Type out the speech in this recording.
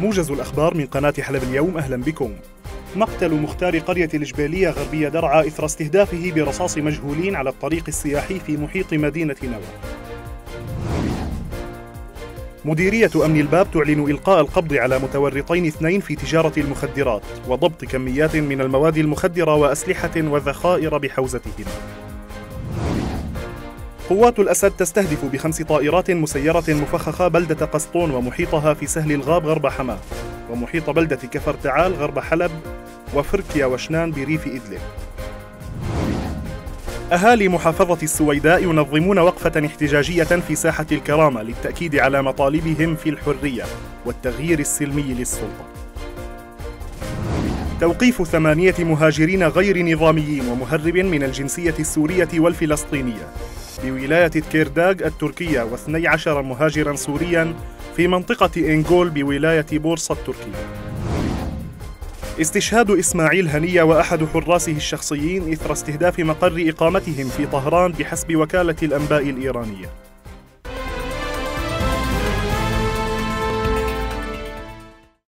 موجز الأخبار من قناة حلب اليوم، أهلا بكم. مقتل مختار قرية الجبالية غربية درعا إثر استهدافه برصاص مجهولين على الطريق السياحي في محيط مدينة نوى. مديرية أمن الباب تعلن إلقاء القبض على متورطين 2 في تجارة المخدرات وضبط كميات من المواد المخدرة وأسلحة وذخائر بحوزتهم. قوات الأسد تستهدف ب5 طائرات مسيرة مفخخة بلدة قسطون ومحيطها في سهل الغاب غرب حماه، ومحيط بلدة كفرتعال غرب حلب، وفركيا وشنان بريف إدلب. أهالي محافظة السويداء ينظمون وقفة احتجاجية في ساحة الكرامة للتأكيد على مطالبهم في الحرية والتغيير السلمي للسلطة. توقيف 8 مهاجرين غير نظاميين ومهرب من الجنسية السورية والفلسطينية بولاية كيرداغ التركية و12 مهاجرا سوريا في منطقة إنغول بولاية بورصة التركية. استشهاد إسماعيل هنية وأحد حراسه الشخصيين إثر استهداف مقر إقامتهم في طهران بحسب وكالة الأنباء الإيرانية.